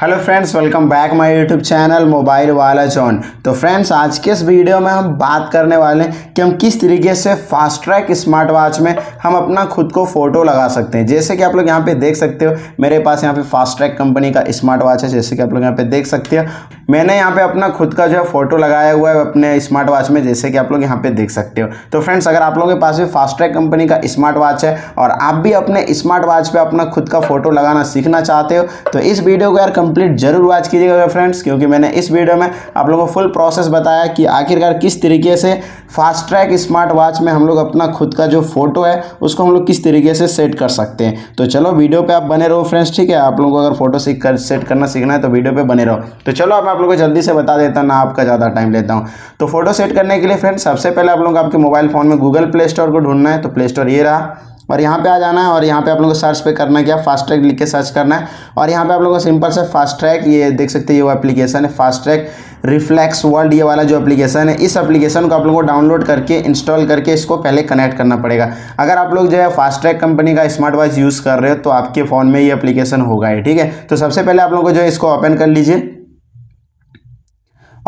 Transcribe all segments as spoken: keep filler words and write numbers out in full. Hello friends, welcome back my YouTube channel mobile वाला zone. तो friends, आज के इस वीडियो में हम बात करने वाले हैं कि हम किस तरीके से फास्ट्रैक स्मार्ट वॉच में हम अपना खुद को फ़ोटो लगा सकते हैं। जैसे कि आप लोग यहां पे देख सकते हो, मेरे पास यहां पे फास्ट्रैक कंपनी का स्मार्ट वॉच है। जैसे कि आप लोग यहाँ पर देख सकते हो, मैंने यहाँ पर अपना खुद का जो है फ़ोटो लगाया हुआ है अपने स्मार्ट वॉच में, जैसे कि आप लोग यहाँ पर देख सकते हो। तो फ्रेंड्स, अगर आप लोगों के पास भी फास्ट्रैक कंपनी का स्मार्ट वॉच है और आप भी अपने स्मार्ट वॉच पर अपना खुद का फ़ोटो लगाना सीखना चाहते हो तो इस वीडियो को यार कंप्लीट जरूर वॉच कीजिएगा फ्रेंड्स, क्योंकि मैंने इस वीडियो में आप लोगों को फुल प्रोसेस बताया कि आखिरकार किस तरीके से फास्ट्रैक स्मार्ट वॉच में हम लोग अपना खुद का जो फोटो है उसको हम लोग किस तरीके से सेट कर सकते हैं। तो चलो वीडियो पे आप बने रहो फ्रेंड्स, ठीक है। आप लोगों को अगर फोटो सीख कर सेट करना सीखना है तो वीडियो पे बने रहो। तो चलो अब आप लोगों को जल्दी से बता देता हूँ, ना आपका ज़्यादा टाइम लेता हूँ। तो फोटो सेट करने के लिए फ्रेंड्स, सबसे पहले आप लोग आपके मोबाइल फ़ोन में गूगल प्ले स्टोर को ढूंढना है। तो प्ले स्टोर ये रहा और यहाँ पे आ जाना है और यहाँ पे आप लोगों को सर्च पे करना है क्या, फास्ट्रैक लिख के सर्च करना है। और यहाँ पे आप लोगों को सिंपल से फास्ट्रैक, ये देख सकते हैं ये वो एप्लीकेशन है फास्ट्रैक रिफ्लेक्स वर्ल्ड, ये वाला जो एप्लीकेशन है, इस एप्लीकेशन को आप लोगों को डाउनलोड करके इंस्टॉल करके इसको पहले कनेक्ट करना पड़ेगा। अगर आप लोग जो है फास्ट्रैक कंपनी का स्मार्ट वॉच यूज़ कर रहे हो तो आपके फ़ोन में ये एप्लीकेशन होगा ही, ठीक है। तो सबसे पहले आप लोगों को जो है इसको ओपन कर लीजिए।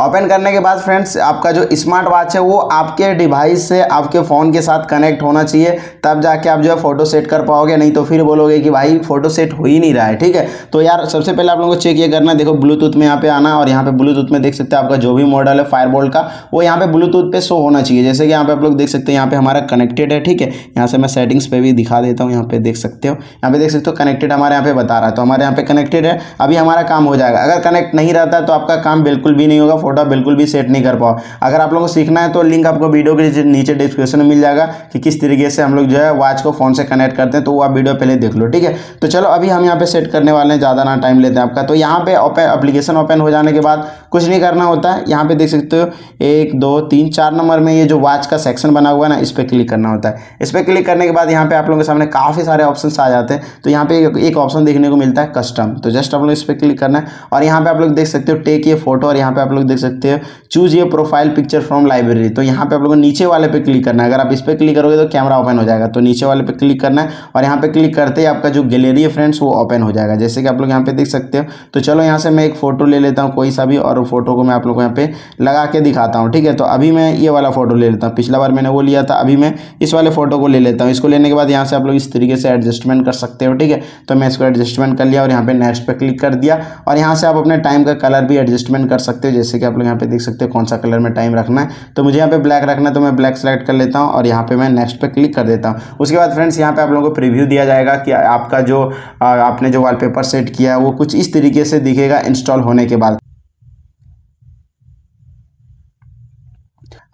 ओपन करने के बाद फ्रेंड्स, आपका जो स्मार्ट वॉच है वो आपके डिवाइस से आपके फ़ोन के साथ कनेक्ट होना चाहिए, तब जाके आप जो है फ़ोटो सेट कर पाओगे, नहीं तो फिर बोलोगे कि भाई फ़ोटो सेट हो ही नहीं रहा है, ठीक है। तो यार सबसे पहले आप लोगों को चेक ये करना है, देखो ब्लूटूथ में यहाँ पे आना और यहाँ पे ब्लूटूथ में देख सकते हैं आपका जो भी मॉडल है फायरबोल्ट का वो यहाँ पर ब्लूटूथ पर शो होना चाहिए। जैसे कि यहाँ पर आप लोग देख सकते हैं यहाँ पर हमारा कनेक्टेड है, ठीक है। यहाँ से मैं सेटिंग्स पर भी दिखा देता हूँ, यहाँ पर देख सकते हो, यहाँ पर देख सकते हो कनेक्टेड हमारे यहाँ पर बता रहा है। तो हमारे यहाँ पर कनेक्टेड है, अभी हमारा काम हो जाएगा। अगर कनेक्ट नहीं रहता तो आपका काम बिल्कुल भी नहीं होगा, फोटो बिल्कुल भी सेट नहीं कर पाओ। अगर आप लोगों को सीखना है तो लिंक आपको वीडियो के नीचे डिस्क्रिप्शन में मिल जाएगा कि किस तरीके से हम लोग जो है वॉच को फोन से कनेक्ट करते हैं, तो वो आप वीडियो पहले देख लो, ठीक है। तो चलो अभी हम यहाँ पे सेट करने वाले हैं, ज़्यादा ना टाइम लेते हैं आपका। तो यहाँ पे ओपन एप्लीकेशन ओपन हो जाने के बाद कुछ नहीं करना होता है, यहाँ पे देख सकते हो एक दो तीन चार नंबर में ये जो वॉच का सेक्शन बना हुआ है ना, इस पर क्लिक करना होता है। इस पर क्लिक करने के बाद यहाँ पे आप लोगों के सामने काफ़ी सारे ऑप्शन आ जाते हैं। तो यहाँ पे एक ऑप्शन देखने को मिलता है कस्टम, तो जस्ट आप लोग इस पर क्लिक करना है और यहाँ पे आप लोग देख सकते हो टेक ये फोटो और यहाँ पे आप लोग देख सकते हो चूज ये प्रोफाइल पिक्चर फ्रॉम लाइब्रेरी। तो यहाँ पे आप लोगों को नीचे वाले पे क्लिक करना है, अगर आप इस पे क्लिक करोगे तो कैमरा ओपन हो जाएगा। तो नीचे वाले पे क्लिक करना है और यहाँ पे क्लिक करते ही आपका जो गैलरी है फ्रेंड्स वो ओपन हो जाएगा, जैसे कि आप लोग यहाँ पे देख सकते हो। तो चलो यहाँ से मैं एक फोटो ले लेता हूँ कोई सा भी और फोटो को मैं आप लोग को यहाँ पे लगा के दिखाता हूँ, ठीक है। तो अभी मैं ये वाला फोटो ले लेता हूँ, पिछला बार मैंने वो लिया था, अभी मैं इस वाले फोटो को ले लेता हूँ। इसको लेने के बाद यहाँ से आप लोग इस तरीके से एडजस्टमेंट कर सकते हो, ठीक है। तो मैं इसको एडजस्टमेंट कर लिया और यहाँ पे नेक्स्ट पे क्लिक कर दिया और यहाँ से आप अपने टाइम का कलर भी एडजस्टमेंट कर सकते हो। जैसे कि आप लोग यहाँ पे देख सकते हो कौन सा कलर में टाइम रखना है, तो मुझे यहाँ पे ब्लैक रखना है तो मैं ब्लैक सेलेक्ट कर लेता हूँ और यहाँ पे मैं नेक्स्ट पे क्लिक कर देता हूँ। उसके बाद फ्रेंड्स यहाँ पे आप लोगों को प्रीव्यू दिया जाएगा कि आपका जो आपने जो वॉलपेपर सेट किया है वो कुछ इस तरीके से दिखेगा इंस्टॉल होने के बाद।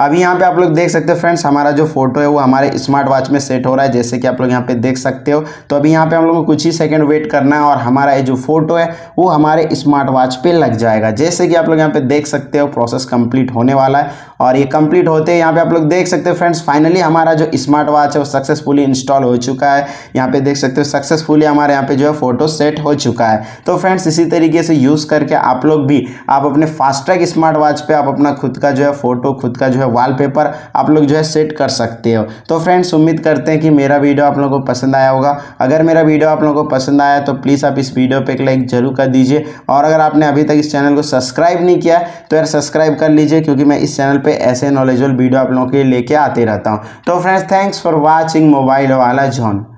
अभी यहाँ पे आप लोग देख सकते हो फ्रेंड्स, हमारा जो फोटो है वो हमारे स्मार्ट वॉच में सेट हो रहा है, जैसे कि आप लोग यहाँ पे देख सकते हो। तो अभी यहाँ पे हम लोग को कुछ ही सेकंड वेट करना है और हमारा ये जो फोटो है वो हमारे स्मार्ट वॉच पे लग जाएगा। जैसे कि आप लोग यहाँ पे देख सकते हो प्रोसेस कंप्लीट होने वाला है और ये कंप्लीट होते हैं यहाँ पे आप लोग देख सकते हो फ्रेंड्स, फाइनली हमारा जो स्मार्ट वॉच है वो सक्सेसफुली इंस्टॉल हो चुका है। यहाँ पे देख सकते हो सक्सेसफुली हमारे यहाँ पे जो है फोटो सेट हो चुका है। तो फ्रेंड्स, इसी तरीके से यूज़ करके आप लोग भी आप अपने फास्ट्रैक स्मार्ट वॉच पे आप अपना खुद का जो है फोटो खुद का जो है वॉलपेपर आप लोग जो है सेट कर सकते हो। तो फ्रेंड्स, उम्मीद करते हैं कि मेरा वीडियो आप लोगों को पसंद आया होगा। अगर मेरा वीडियो आप लोगों को पसंद आया तो प्लीज़ आप इस वीडियो पे एक लाइक जरूर कर दीजिए और अगर आपने अभी तक इस चैनल को सब्सक्राइब नहीं किया तो यार सब्सक्राइब कर लीजिए, क्योंकि मैं इस चैनल पे ऐसे नॉलेजेबल वीडियो आप लोगों के लिए लेके आते रहता हूँ। तो friends, thanks for watching mobile वाला जोन।